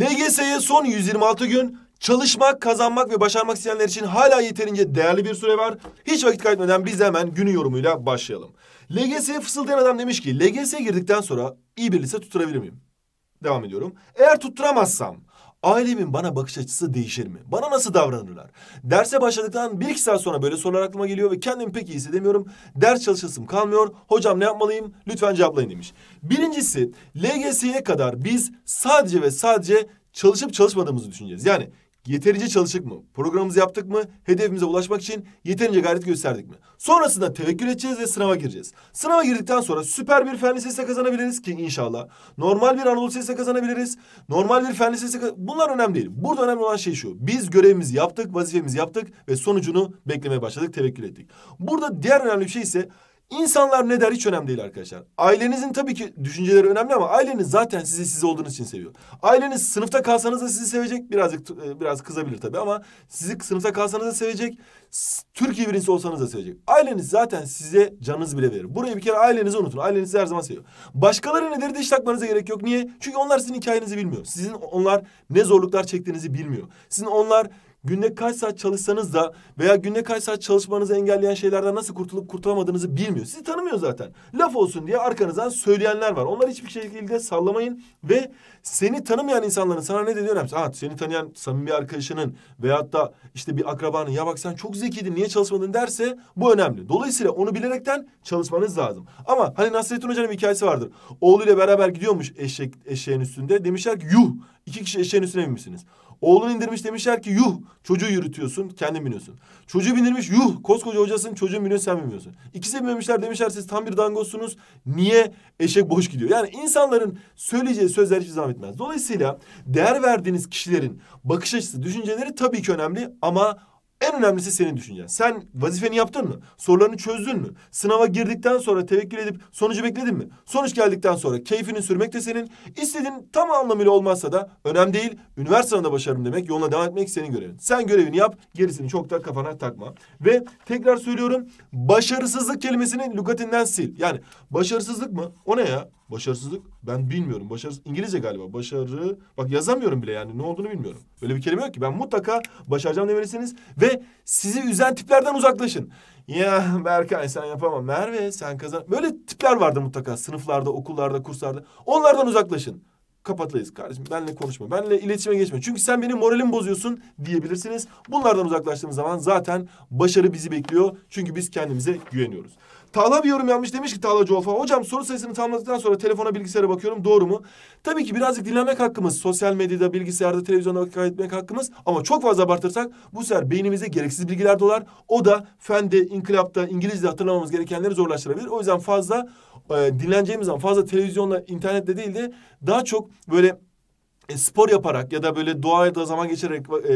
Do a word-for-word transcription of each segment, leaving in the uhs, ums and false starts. L G S'ye son yüz yirmi altı gün çalışmak, kazanmak ve başarmak isteyenler için hala yeterince değerli bir süre var. Hiç vakit kaybetmeden biz hemen günün yorumuyla başlayalım. L G S'ye fısıldayan adam demiş ki L G S'ye girdikten sonra iyi bir lise tutturabilir miyim? Devam ediyorum. Eğer tutturamazsam ailemin bana bakış açısı değişir mi? Bana nasıl davranırlar? Derse başladıktan bir iki saat sonra böyle sorular aklıma geliyor ve kendimi pek iyi hissedemiyorum. Ders çalışasım kalmıyor. Hocam ne yapmalıyım? Lütfen cevaplayın demiş. Birincisi, L G S'ye kadar biz sadece ve sadece çalışıp çalışmadığımızı düşüneceğiz. Yani yeterince çalıştık mı? Programımızı yaptık mı? Hedefimize ulaşmak için yeterince gayret gösterdik mi? Sonrasında tevekkül edeceğiz ve sınava gireceğiz. Sınava girdikten sonra süper bir fen lisesi kazanabiliriz ki inşallah. Normal bir Anadolu Lisesi kazanabiliriz. Normal bir fen lisesi... Bunlar önemli değil. Burada önemli olan şey şu. Biz görevimizi yaptık, vazifemizi yaptık ve sonucunu beklemeye başladık, tevekkül ettik. Burada diğer önemli bir şey ise... İnsanlar ne der hiç önemli değil arkadaşlar. Ailenizin tabii ki düşünceleri önemli ama aileniz zaten sizi siz olduğunuz için seviyor. Aileniz sınıfta kalsanız da sizi sevecek. Birazcık biraz kızabilir tabii ama sizi sınıfta kalsanız da sevecek. Türkiye birincisi olsanız da sevecek. Aileniz zaten size canınızı bile verir. Burayı bir kere ailenizi unutun. Aileniz sizi her zaman seviyor. Başkaları ne der de hiç takmanıza gerek yok. Niye? Çünkü onlar sizin hikayenizi bilmiyor. Sizin onlar ne zorluklar çektiğinizi bilmiyor. Sizin onlar... Günde kaç saat çalışsanız da veya günde kaç saat çalışmanızı engelleyen şeylerden nasıl kurtulup kurtulamadığınızı bilmiyor. Sizi tanımıyor zaten. Laf olsun diye arkanızdan söyleyenler var. Onlar hiçbir şekilde sallamayın ve seni tanımayan insanların sana ne dediği önemli. Aa, seni tanıyan samimi bir arkadaşının veyahut da işte bir akrabanın ya bak sen çok zekiydin niye çalışmadın derse bu önemli. Dolayısıyla onu bilerekten çalışmanız lazım. Ama hani Nasrettin Hoca'nın bir hikayesi vardır. Oğluyla beraber gidiyormuş eşek, eşeğin üstünde. Demişler ki yuh iki kişi eşeğin üstüne binmişsiniz. Oğlunu indirmiş demişler ki yuh çocuğu yürütüyorsun kendin biniyorsun. Çocuğu bindirmiş yuh koskoca hocasın çocuğun biniyor sen binmiyorsun. İkisi binmemişler demişler siz tam bir dangozsunuz niye eşek boş gidiyor. Yani insanların söyleyeceği sözler hiçbir zaman bitmez. Dolayısıyla değer verdiğiniz kişilerin bakış açısı düşünceleri tabii ki önemli ama en önemlisi senin düşüncen. Sen vazifeni yaptın mı? Sorularını çözdün mü? Sınava girdikten sonra tevekkül edip sonucu bekledin mi? Sonuç geldikten sonra keyfini sürmek de senin. İstediğin tam anlamıyla olmazsa da önemli değil. Üniversitede de başarım demek, yoluna devam etmek senin görevin. Sen görevini yap, gerisini çok da kafana takma. Ve tekrar söylüyorum, başarısızlık kelimesini lügatinden sil. Yani başarısızlık mı? O ne ya? Başarısızlık ben bilmiyorum. Başarı İngilizce galiba. Başarı bak yazamıyorum bile yani ne olduğunu bilmiyorum. Öyle bir kelime yok ki. Ben mutlaka başaracağım demelisiniz ve sizi üzen tiplerden uzaklaşın. Ya Berkay sen yapamam. Merve sen kazan. Böyle tipler vardı mutlaka sınıflarda, okullarda, kurslarda. Onlardan uzaklaşın. Kapatlayız kardeşim. Benle konuşma. Benle iletişime geçme. Çünkü sen benim moralimi bozuyorsun diyebilirsiniz. Bunlardan uzaklaştığımız zaman zaten başarı bizi bekliyor. Çünkü biz kendimize güveniyoruz. Talha bir yorum yapmış. Demiş ki Talha Cofa. Hocam soru sayısını tamamladıktan sonra telefona bilgisayara bakıyorum. Doğru mu? Tabii ki birazcık dinlenmek hakkımız. Sosyal medyada, bilgisayarda, televizyonda vakit kaybetmek hakkımız. Ama çok fazla abartırsak bu sefer beynimize gereksiz bilgiler dolar. O da fende, inkılapta, İngilizce'de hatırlamamız gerekenleri zorlaştırabilir. O yüzden fazla e, dinleneceğimiz zaman fazla televizyonla, internette değil de daha çok böyle... spor yaparak ya da böyle doğaya da zaman geçirerek e,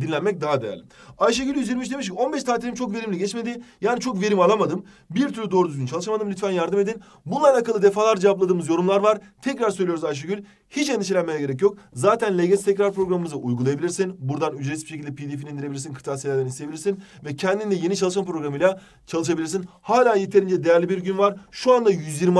dinlenmek daha değerli. Ayşegül yüz yirmi üç demiş ki on beş tatilim çok verimli geçmedi. Yani çok verim alamadım. Bir türlü doğru düzgün çalışamadım. Lütfen yardım edin. Bununla alakalı defalarca cevapladığımız yorumlar var. Tekrar söylüyoruz Ayşegül. Hiç endişelenmeye gerek yok. Zaten L G S tekrar programımızı uygulayabilirsin. Buradan ücretsiz bir şekilde P D F'ini indirebilirsin. Kırtasiyelerden isteyebilirsin. Ve kendinle yeni çalışma programıyla çalışabilirsin. Hala yeterince değerli bir gün var. Şu anda yüz yirmi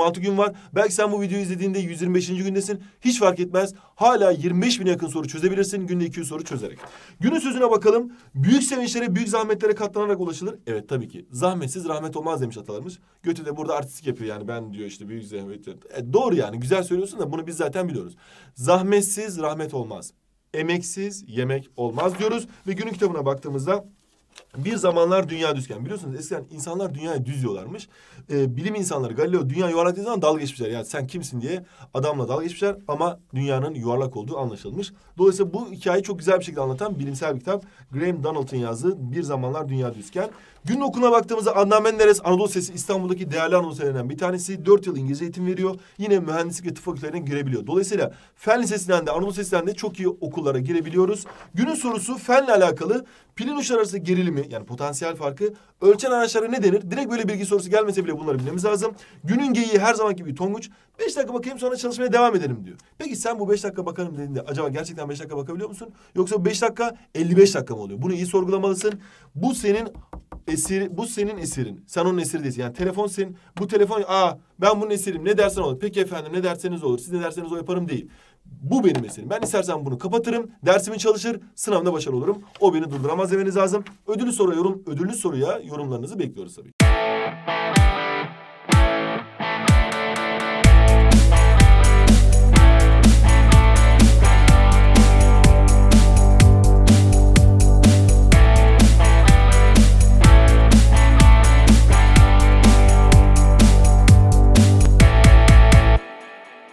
altı gün var. Belki sen bu videoyu izlediğinde yüz yirmi beşinci gündesin. Hiç fark etmez. Hala yirmi beş bine yakın soru çözebilirsin. Günde iki yüz soru çözerek. Günün sözüne bakalım. Büyük sevinçlere, büyük zahmetlere katlanarak ulaşılır. Evet tabii ki. Zahmetsiz rahmet olmaz demiş atalarımız. Götü de burada artistik yapıyor yani. Ben diyor işte büyük zahmetler. E, doğru yani. Güzel söylüyorsun da bunu biz zaten biliyoruz. Zahmetsiz rahmet olmaz. Emeksiz yemek olmaz diyoruz. Ve günün kitabına baktığımızda bir zamanlar dünya düzken. Biliyorsunuz eskiden insanlar dünyayı düz diyorlarmış. Ee, bilim insanları Galileo dünya yuvarlak dediği zaman dalga geçmişler. Yani sen kimsin diye adamla dalga geçmişler ama dünyanın yuvarlak olduğu anlaşılmış. Dolayısıyla bu hikayeyi çok güzel bir şekilde anlatan bilimsel bir kitap. Graham Donald'ın yazdığı Bir Zamanlar Dünya Düzken. Günün okuluna baktığımızda Adnan Menderes Anadolu Sesi İstanbul'daki değerli Anadolu Sesilerinden bir tanesi. Dört yıl İngilizce eğitim veriyor. Yine mühendislik ve tıp fakültelerine girebiliyor. Dolayısıyla fen lisesinden de Anadolu Sesi'nden de çok iyi okullara girebiliyoruz. Günün sorusu fenle alakalı. Pilin uçları arası gerilimi yani potansiyel farkı ölçen araçlara ne denir? Direkt böyle bilgi sorusu gelmese bile bunları bilmemiz lazım. Günün geyiği her zaman gibi Tonguç beş dakika bakayım sonra çalışmaya devam edelim diyor. Peki sen bu beş dakika bakarım dediğinde acaba gerçekten beş dakika bakabiliyor musun? Yoksa beş dakika elli beş dakika mı oluyor? Bunu iyi sorgulamalısın. Bu senin esiri, bu senin esirin. Sen onun esiri değilsin. Yani telefon senin. Bu telefon aa ben bunun esirim. Ne dersen olur. Peki efendim ne derseniz olur. Siz ne derseniz o yaparım değil. Bu benim meselim. Ben istersen bunu kapatırım, dersimi çalışır, sınavda başarılı olurum. O beni durduramaz demeniz lazım. Ödüllü soru yorum, ödüllü soruya yorumlarınızı bekliyoruz tabii.